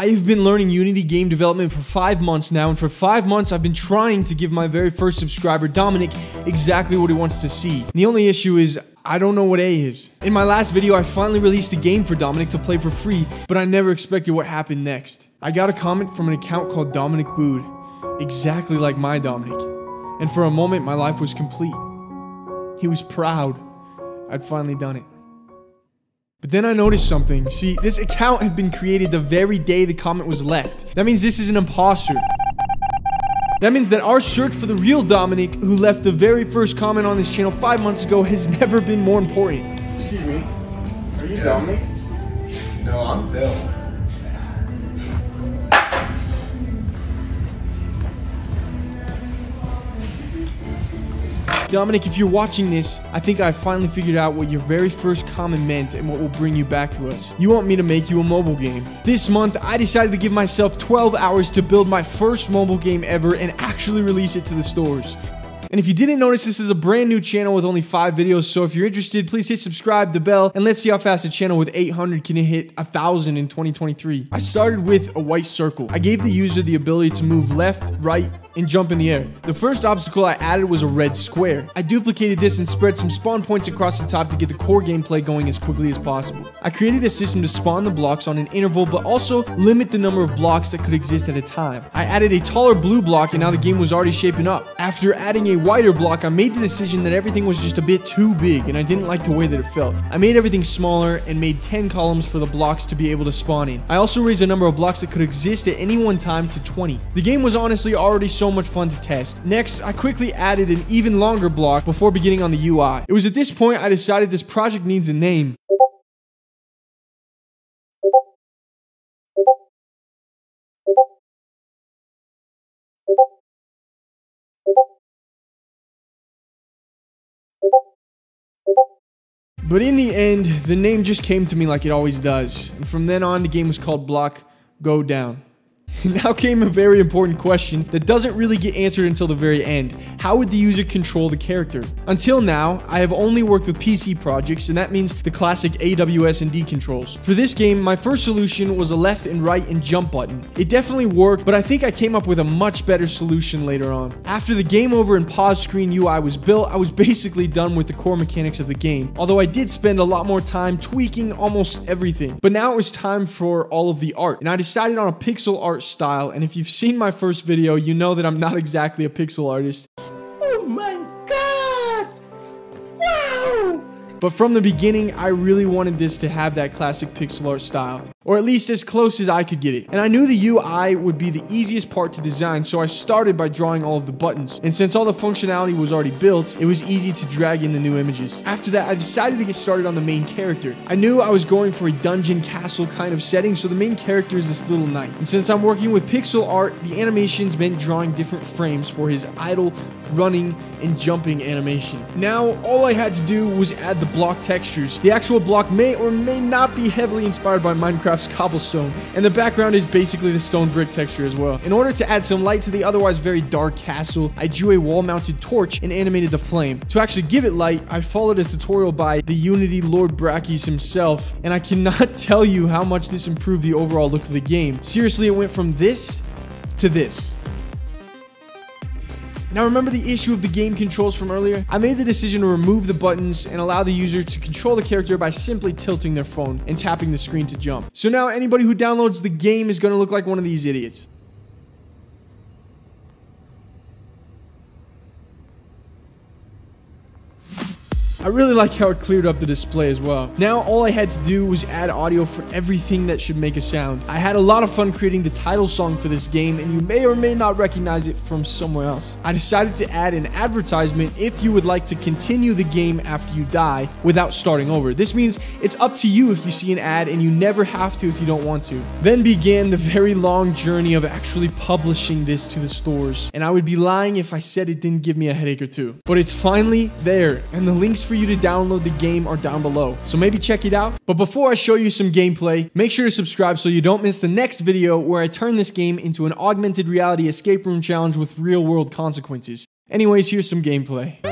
I've been learning Unity game development for 5 months now, and for 5 months I've been trying to give my very first subscriber, Dominic, exactly what he wants to see. And the only issue is, I don't know what A is. In my last video, I finally released a game for Dominic to play for free, but I never expected what happened next. I got a comment from an account called Dominic Bood, exactly like my Dominic. And for a moment, my life was complete. He was proud. I'd finally done it. But then I noticed something. See, this account had been created the very day the comment was left. That means this is an imposter. That means that our search for the real Dominic, who left the very first comment on this channel 5 months ago, has never been more important. Excuse me. Are you Dominic? No, I'm Bill. Dominic, if you're watching this, I think I finally figured out what your very first comment meant and what will bring you back to us. You want me to make you a mobile game. This month, I decided to give myself 12 hours to build my first mobile game ever and actually release it to the stores. And if you didn't notice, this is a brand new channel with only 5 videos, so if you're interested, please hit subscribe, the bell, and let's see how fast a channel with 800 can hit 1,000 in 2023. I started with a white circle. I gave the user the ability to move left, right, and jump in the air. The first obstacle I added was a red square. I duplicated this and spread some spawn points across the top to get the core gameplay going as quickly as possible. I created a system to spawn the blocks on an interval, but also limit the number of blocks that could exist at a time. I added a taller blue block, and now the game was already shaping up. After adding a wider block, I made the decision that everything was just a bit too big, and I didn't like the way that it felt. I made everything smaller and made 10 columns for the blocks to be able to spawn in. I also raised the number of blocks that could exist at any one time to 20. The game was honestly already so much fun to test. Next, I quickly added an even longer block before beginning on the UI. It was at this point I decided this project needs a name. But in the end, the name just came to me like it always does. And from then on, the game was called Block Go Down. Now came a very important question that doesn't really get answered until the very end. How would the user control the character? Until now, I have only worked with PC projects, and that means the classic AWS and D controls. For this game, my first solution was a left and right and jump button. It definitely worked, but I think I came up with a much better solution later on. After the game over and pause screen UI was built, I was basically done with the core mechanics of the game, although I did spend a lot more time tweaking almost everything. But now it was time for all of the art, and I decided on a pixel art style, and if you've seen my first video, you know that I'm not exactly a pixel artist. Oh my god! Wow! But from the beginning, I really wanted this to have that classic pixel art style, or at least as close as I could get it. And I knew the UI would be the easiest part to design, so I started by drawing all of the buttons. And since all the functionality was already built, it was easy to drag in the new images. After that, I decided to get started on the main character. I knew I was going for a dungeon castle kind of setting, so the main character is this little knight. And since I'm working with pixel art, the animations meant drawing different frames for his idle, running, and jumping animation. Now, all I had to do was add the block textures. The actual block may or may not be heavily inspired by Minecraft cobblestone, and the background is basically the stone brick texture as well. In order to add some light to the otherwise very dark castle, I drew a wall-mounted torch and animated the flame. To actually give it light, I followed a tutorial by the Unity Lord Brackeys himself, and I cannot tell you how much this improved the overall look of the game. Seriously, it went from this to this. Now remember the issue of the game controls from earlier? I made the decision to remove the buttons and allow the user to control the character by simply tilting their phone and tapping the screen to jump. So now anybody who downloads the game is going to look like one of these idiots. I really like how it cleared up the display as well. Now all I had to do was add audio for everything that should make a sound. I had a lot of fun creating the title song for this game, and you may or may not recognize it from somewhere else. I decided to add an advertisement if you would like to continue the game after you die without starting over. This means it's up to you if you see an ad, and you never have to if you don't want to. Then began the very long journey of actually publishing this to the stores, and I would be lying if I said it didn't give me a headache or two. But it's finally there, and the links for you to download the game are down below, so maybe check it out. But before I show you some gameplay, make sure to subscribe so you don't miss the next video where I turn this game into an augmented reality escape room challenge with real world consequences. Anyways, here's some gameplay.